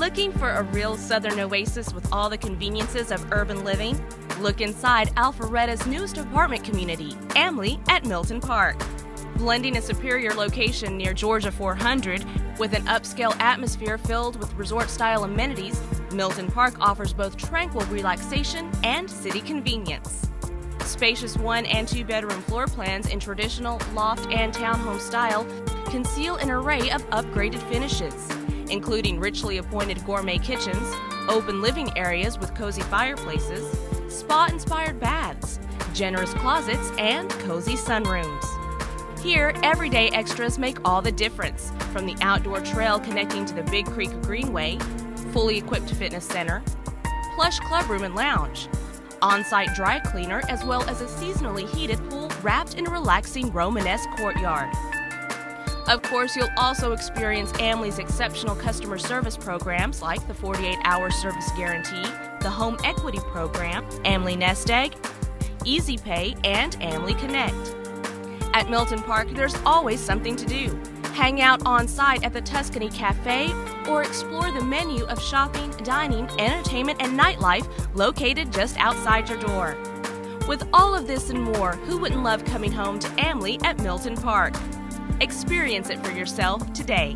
looking for a real southern oasis with all the conveniences of urban living? Look inside Alpharetta's newest apartment community, AMLI at Milton Park. Blending a superior location near Georgia 400 with an upscale atmosphere filled with resort-style amenities, Milton Park offers both tranquil relaxation and city convenience. Spacious one- and two-bedroom floor plans in traditional loft and townhome style conceal an array of upgraded finishes, including richly appointed gourmet kitchens, open living areas with cozy fireplaces, spa-inspired baths, generous closets, and cozy sunrooms. Here, everyday extras make all the difference, from the outdoor trail connecting to the Big Creek Greenway, fully equipped fitness center, plush clubroom and lounge, on-site dry cleaner, as well as a seasonally heated pool wrapped in a relaxing Romanesque courtyard. Of course, you'll also experience AMLI's exceptional customer service programs like the 48-hour service guarantee, the home equity program, AMLI Nest Egg, EasyPay, and AMLI Connect. At Milton Park, there's always something to do. Hang out on-site at the Tuscany Cafe or explore the menu of shopping, dining, entertainment, and nightlife located just outside your door. With all of this and more, who wouldn't love coming home to AMLI at Milton Park? Experience it for yourself today.